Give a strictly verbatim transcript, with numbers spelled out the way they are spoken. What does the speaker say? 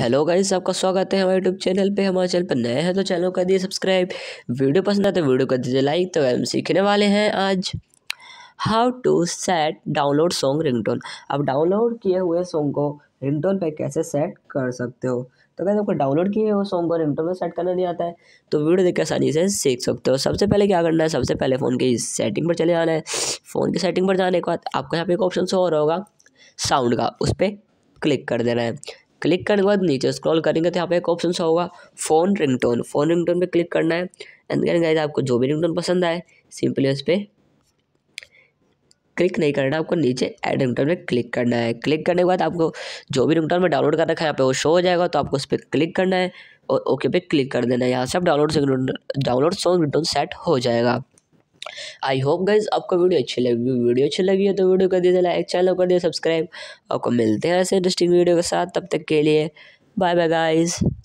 Hello guys, आपका स्वागत है हमारे यूट्यूब चैनल पे। हमारे चैनल पर नए हैं तो चैनल कर दिए सब्सक्राइब। वीडियो पसंद आते वीडियो कर दीजिए लाइक। तो हम सीखने वाले हैं आज how to set download song ringtone. आप डाउनलोड किए हुए सॉन्ग को रिंगटोन पे कैसे सेट कर सकते हो। तो गाइस, आपको डाउनलोड किए हुए सॉन्ग को रिंगटोन में सेट करना नहीं आता है तो वीडियो देख के आसानी से सीख सकते हो। सबसे पहले क्या करना है, सबसे पहले फ़ोन की सेटिंग पर चले जाना है। फ़ोन की सेटिंग पर जाने के बाद आपको यहाँ पे एक ऑप्शन शो हो रहा होगा साउंड का, उस पर क्लिक कर देना है। क्लिक करने के बाद नीचे स्क्रॉल करेंगे तो यहाँ पे एक ऑप्शन सा होगा फ़ोन रिंगटोन। फ़ोन रिंगटोन पे क्लिक करना है एंड गाइस, आपको जो भी रिंगटोन पसंद आए सिंपली उस पर क्लिक नहीं करना, आपको नीचे ऐड रिंगटोन पे क्लिक करना है। क्लिक करने के बाद आपको जो भी रिंगटोन में डाउनलोड कर रखा है यहाँ पे वो शो हो जाएगा, तो आपको उस पर क्लिक करना है और ओके पे क्लिक कर देना है। यहाँ से आप download download song ringtone set हो जाएगा। आई होप गाइज आपको वीडियो अच्छी लगी। वीडियो अच्छी लगी है तो वीडियो कर दीजिए लाइक, चैनल कर दीजिए सब्सक्राइब। आपको मिलते हैं ऐसे इंटरेस्टिंग वीडियो के साथ, तब तक के लिए बाय बाय गाइज।